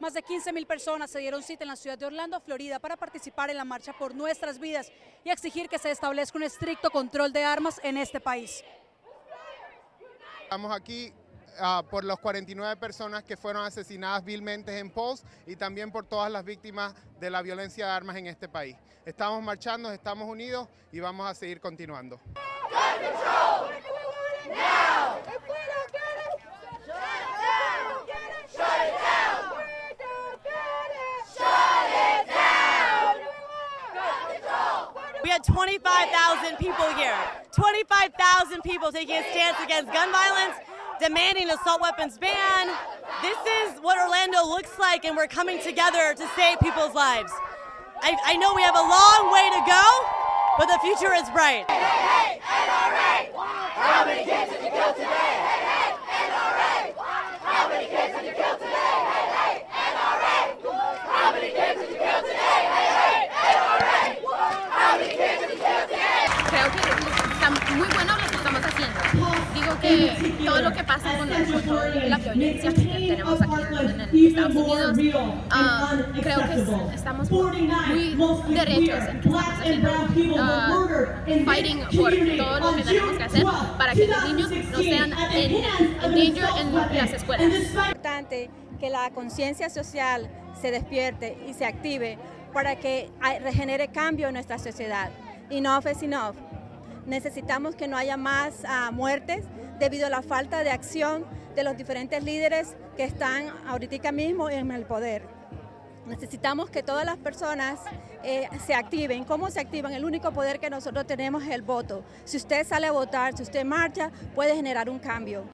Más de 15.000 personas se dieron cita en la ciudad de Orlando, Florida, para participar en la marcha por nuestras vidas y exigir que se establezca un estricto control de armas en este país. Estamos aquí por las 49 personas que fueron asesinadas vilmente en Pulse y también por todas las víctimas de la violencia de armas en este país. Estamos marchando, estamos unidos y vamos a seguir continuando. We had 25,000 people here, 25,000 people taking a stance against gun violence, demanding an assault weapons ban. This is what Orlando looks like, and we're coming together to save people's lives. I know we have a long way to go, but the future is bright. Hey, hey, NRA! How many kids did you kill today? Hey, hey, NRA! How many kids did you kill today? Hey, hey, NRA! How many kids did you kill today? Muy bueno lo que estamos haciendo. Digo que todo lo que pasa con la violencia que tenemos aquí en Estados Unidos, creo que estamos muy derechos en que estamos haciendo, fighting por todo lo que tenemos que hacer para que los niños no sean en peligro en las escuelas. Es importante que la conciencia social se despierte y se active para que regenere cambio en nuestra sociedad. Enough is enough. Necesitamos que no haya más muertes debido a la falta de acción de los diferentes líderes que están ahorita mismo en el poder. Necesitamos que todas las personas se activen. ¿Cómo se activan? El único poder que nosotros tenemos es el voto. Si usted sale a votar, si usted marcha, puede generar un cambio.